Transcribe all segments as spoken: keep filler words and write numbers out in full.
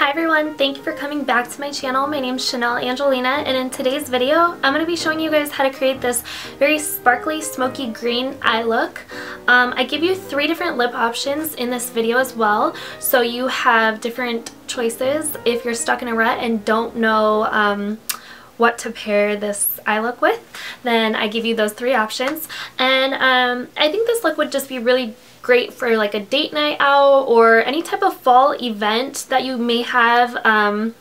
Hi everyone, thank you for coming back to my channel. My name is Chanel Angelina, and in today's video I'm going to be showing you guys how to create this very sparkly smoky green eye look. Um, I give you three different lip options in this video as well, so you have different choices if you're stuck in a rut and don't know um, what to pair this eye look with. Then I give you those three options, and um, I think this look would just be really great for like a date night out or any type of fall event that you may have um,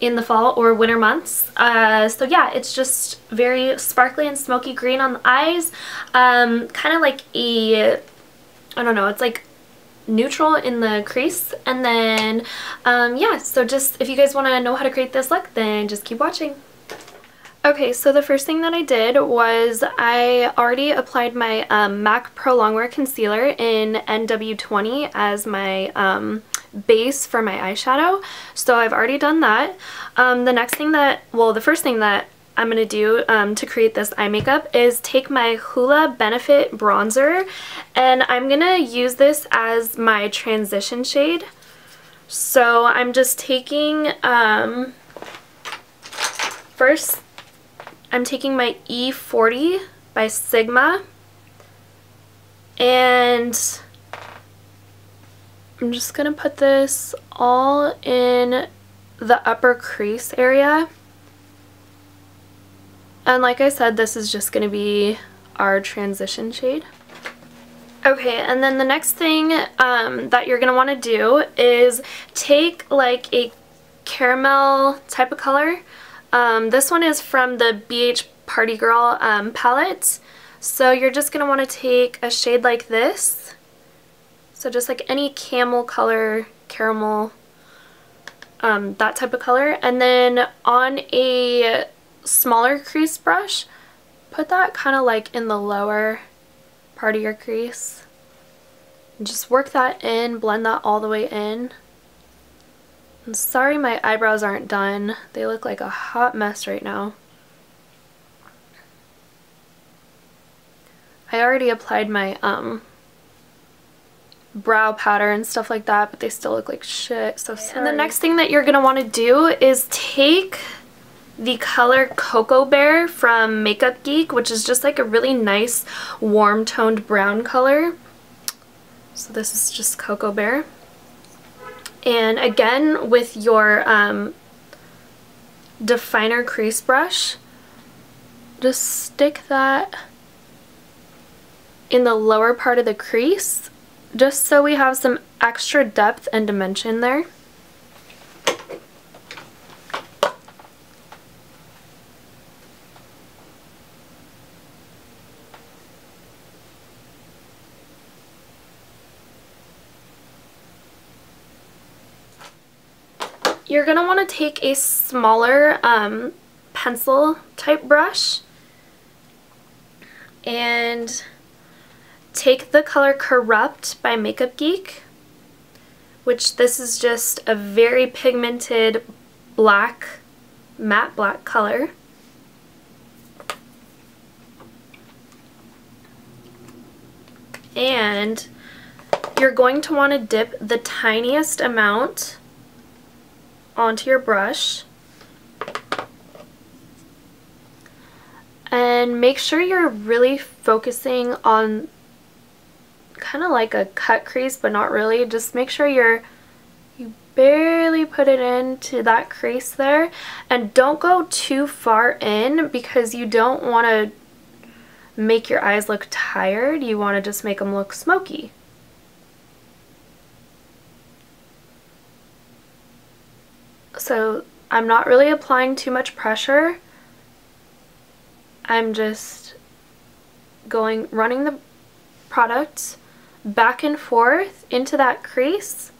in the fall or winter months. Uh, so yeah, it's just very sparkly and smoky green on the eyes, um, kind of like a, I don't know, it's like neutral in the crease. And then um, yeah, so just if you guys want to know how to create this look, then just keep watching. Okay, so the first thing that I did was I already applied my um, MAC Pro Longwear Concealer in N W twenty as my um, base for my eyeshadow. So I've already done that. Um, the next thing that, well, the first thing that I'm going to do um, to create this eye makeup is take my Hoola Benefit Bronzer, and I'm going to use this as my transition shade. So I'm just taking, um, first, I'm taking my E forty by Sigma, and I'm just going to put this all in the upper crease area. And like I said, this is just going to be our transition shade. Okay, and then the next thing um, that you're going to want to do is take like a caramel type of color. Um, this one is from the B H Party Girl um, palette, so you're just going to want to take a shade like this, so just like any camel color, caramel, um, that type of color, and then on a smaller crease brush, put that kind of like in the lower part of your crease, and just work that in, blend that all the way in. I'm sorry my eyebrows aren't done. They look like a hot mess right now. I already applied my um, brow powder and stuff like that, but they still look like shit, so sorry. And the next thing that you're going to want to do is take the color Cocoa Bear from Makeup Geek, which is just like a really nice warm toned brown color. So this is just Cocoa Bear. And again, with your um, definer crease brush, just stick that in the lower part of the crease, just so we have some extra depth and dimension there. You're going to want to take a smaller um, pencil type brush and take the color Corrupt by Makeup Geek, which this is just a very pigmented black, matte black color. And you're going to want to dip the tiniest amount onto your brush, and make sure you're really focusing on kind of like a cut crease, but not really. Just make sure you're you barely put it into that crease there, and don't go too far in because you don't want to make your eyes look tired. You want to just make them look smoky. So I'm not really applying too much pressure. I'm just going, running the product back and forth into that crease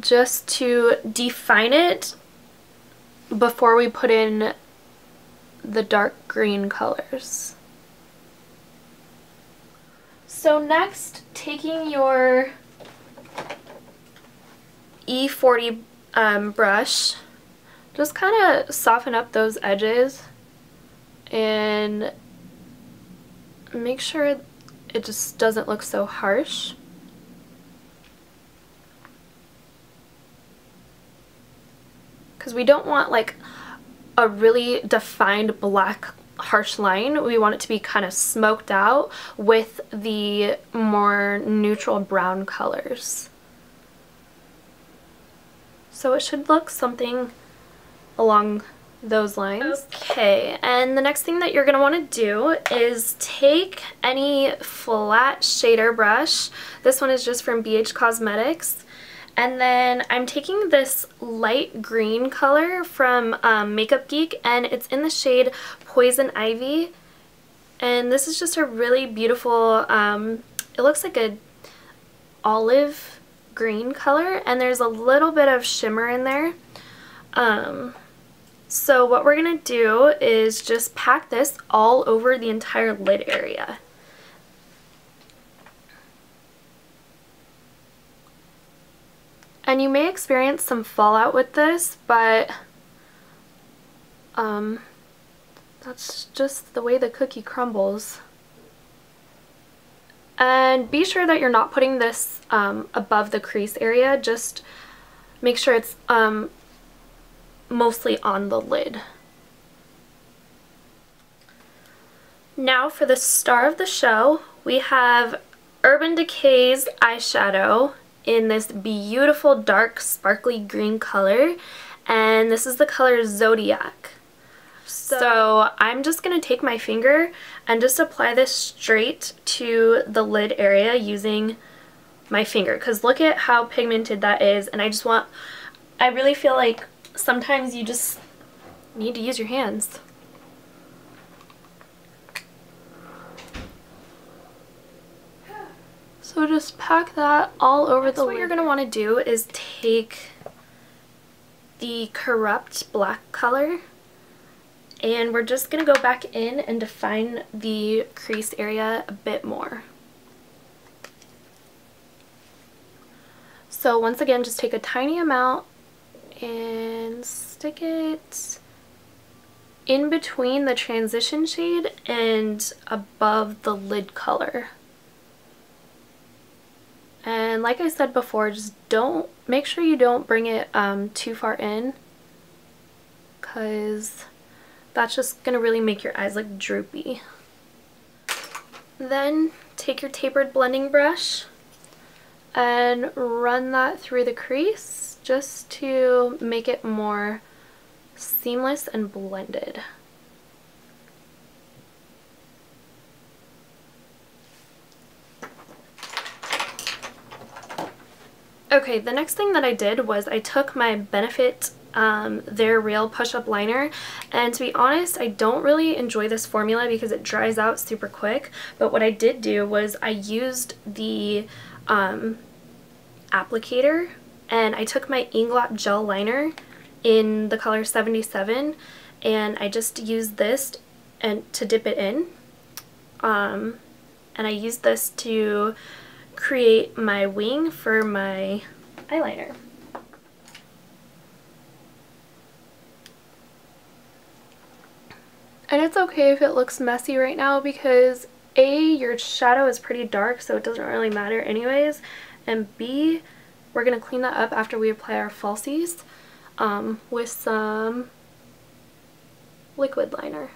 just to define it before we put in the dark green colors. So next, taking your E forty um, brush, just kind of soften up those edges and make sure it just doesn't look so harsh. because we don't want like a really defined black harsh line. We want it to be kind of smoked out with the more neutral brown colors. So it should look something along those lines. Okay, and the next thing that you're going to want to do is take any flat shader brush. This one is just from B H Cosmetics. And then I'm taking this light green color from um, Makeup Geek, and it's in the shade Poison Ivy. And this is just a really beautiful, um, it looks like an olive green color, and there's a little bit of shimmer in there. Um, so what we're going to do is just pack this all over the entire lid area. And you may experience some fallout with this, but um, that's just the way the cookie crumbles. And be sure that you're not putting this um, above the crease area. Just make sure it's um, mostly on the lid. Now for the star of the show, we have Urban Decay's eyeshadow in this beautiful dark sparkly green color, and this is the color Zodiac. So, so I'm just going to take my finger and just apply this straight to the lid area using my finger, because look at how pigmented that is. And I just want, I really feel like sometimes you just need to use your hands. So just pack that all over the lid. What you're going to want to do is take the Corrupt black color, and we're just going to go back in and define the crease area a bit more. So once again, just take a tiny amount and stick it in between the transition shade and above the lid color. And like I said before, just don't, make sure you don't bring it um, too far in, because that's just going to really make your eyes look droopy. Then take your tapered blending brush and run that through the crease just to make it more seamless and blended. Okay, the next thing that I did was I took my Benefit Um, their real push-up liner, and to be honest, I don't really enjoy this formula because it dries out super quick. But what I did do was I used the um, applicator, and I took my Inglot gel liner in the color seventy-seven, and I just used this and to dip it in, um, and I used this to create my wing for my eyeliner. And it's okay if it looks messy right now, because A, your shadow is pretty dark, so it doesn't really matter anyways, and B, we're going to clean that up after we apply our falsies um, with some liquid liner.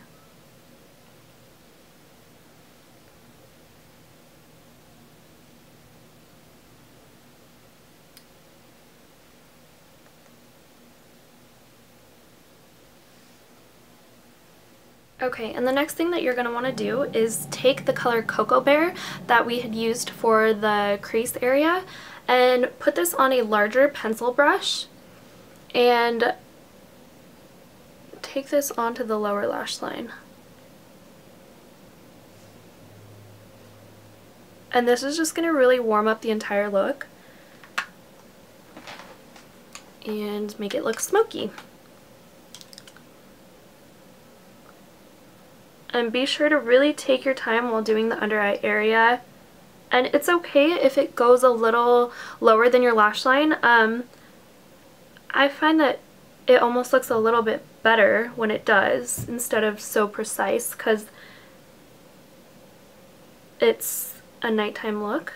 Okay, and the next thing that you're going to want to do is take the color Cocoa Bear that we had used for the crease area and put this on a larger pencil brush and take this onto the lower lash line. And this is just going to really warm up the entire look and make it look smoky. And be sure to really take your time while doing the under eye area. And it's okay if it goes a little lower than your lash line. Um, I find that it almost looks a little bit better when it does, instead of so precise, because it's a nighttime look.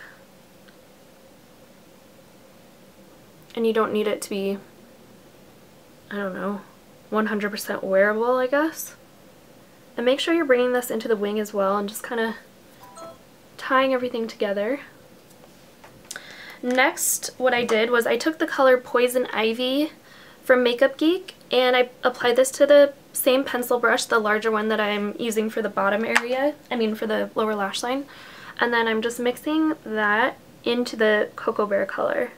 And you don't need it to be I don't know, one hundred percent wearable, I guess. And make sure you're bringing this into the wing as well and just kind of tying everything together. Next, what I did was I took the color Poison Ivy from Makeup Geek and I applied this to the same pencil brush, the larger one that I'm using for the bottom area, I mean for the lower lash line. And then I'm just mixing that into the Cocoa Bear color.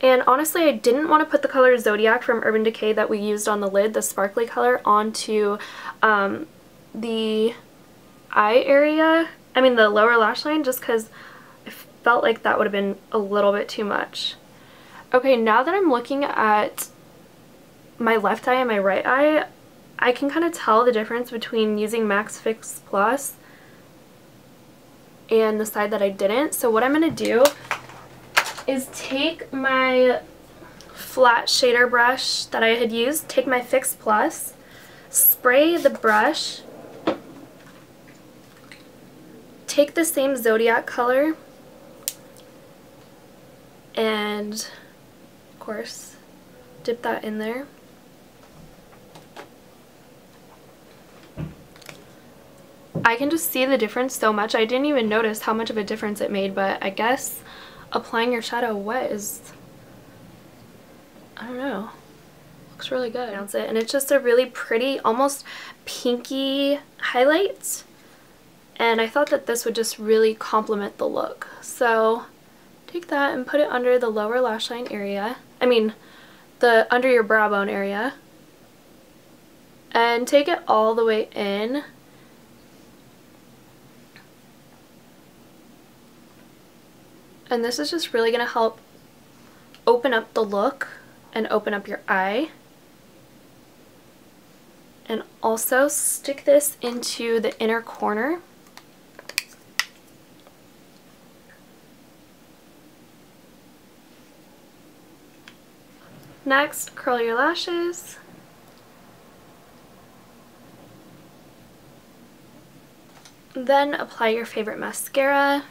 And honestly, I didn't want to put the color Zodiac from Urban Decay that we used on the lid, the sparkly color, onto um, the eye area, I mean the lower lash line, just because I felt like that would have been a little bit too much. Okay, now that I'm looking at my left eye and my right eye, I can kind of tell the difference between using Max Fix Plus and the side that I didn't. So what I'm going to do is take my flat shader brush that I had used, take my Fix Plus, spray the brush, take the same Zodiac color, and of course dip that in there. I can just see the difference so much. I didn't even notice how much of a difference it made, but I guess applying your shadow wet is, I don't know, looks really good. And it's just a really pretty, almost pinky highlight. And I thought that this would just really complement the look. So take that and put it under the lower lash line area, I mean the under your brow bone area, and take it all the way in. And this is just really going to help open up the look and open up your eye. And also stick this into the inner corner. Next, curl your lashes. Then apply your favorite mascara.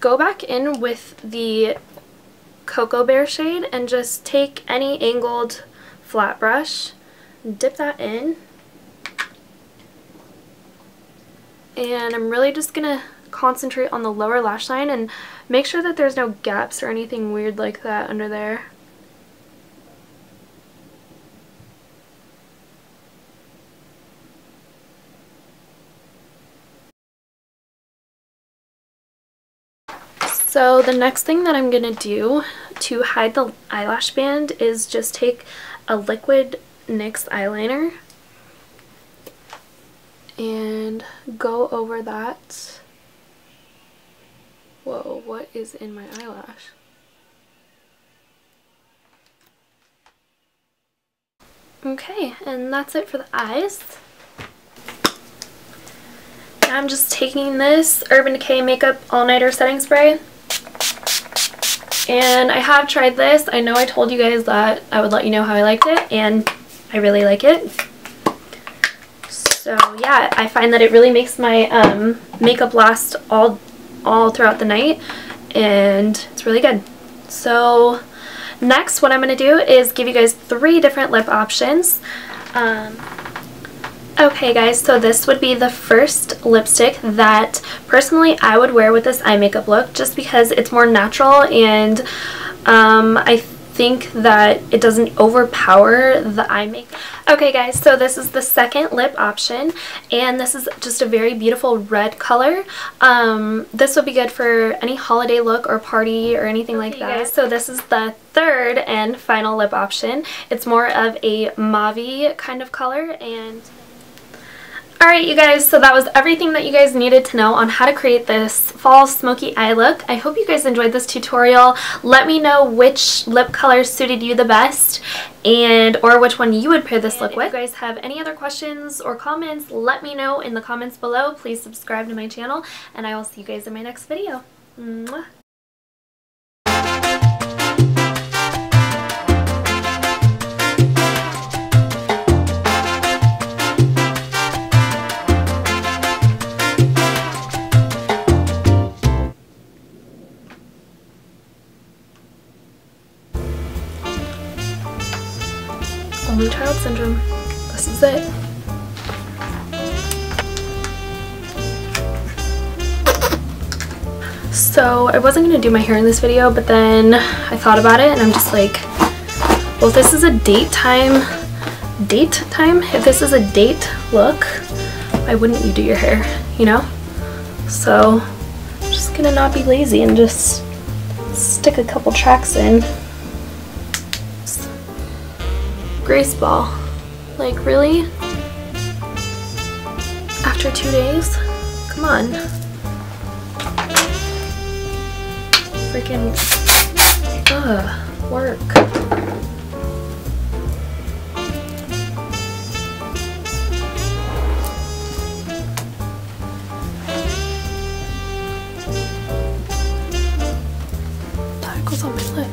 Go back in with the Cocoa Bear shade and just take any angled flat brush, dip that in, and I'm really just going to concentrate on the lower lash line and make sure that there's no gaps or anything weird like that under there. So the next thing that I'm going to do to hide the eyelash band is just take a liquid N Y X eyeliner and go over that. Whoa, what is in my eyelash? Okay, and that's it for the eyes. Now I'm just taking this Urban Decay Makeup All Nighter Setting Spray. And I have tried this. I know I told you guys that I would let you know how I liked it, and I really like it. So yeah, I find that it really makes my um, makeup last all, all throughout the night, and it's really good. So next, what I'm going to do is give you guys three different lip options. Um, Okay guys, so this would be the first lipstick that personally I would wear with this eye makeup look, just because it's more natural and um, I think that it doesn't overpower the eye makeup. Okay guys, so this is the second lip option, and this is just a very beautiful red color. Um, this would be good for any holiday look or party or anything okay, like that. Guys, so this is the third and final lip option. It's more of a mauve kind of color. And alright you guys, so that was everything that you guys needed to know on how to create this fall smoky eye look. I hope you guys enjoyed this tutorial. Let me know which lip color suited you the best, and or which one you would pair this look with. If you guys have any other questions or comments, let me know in the comments below. Please subscribe to my channel, and I will see you guys in my next video. Mwah! only child syndrome. This is it. So I wasn't going to do my hair in this video, but then I thought about it and I'm just like, well, if this is a date time, date time? If this is a date look, why wouldn't you do your hair, you know? So I'm just going to not be lazy and just stick a couple tracks in. Grace ball. Like, really? After two days? Come on. Freaking ugh, work. That goes on my lip.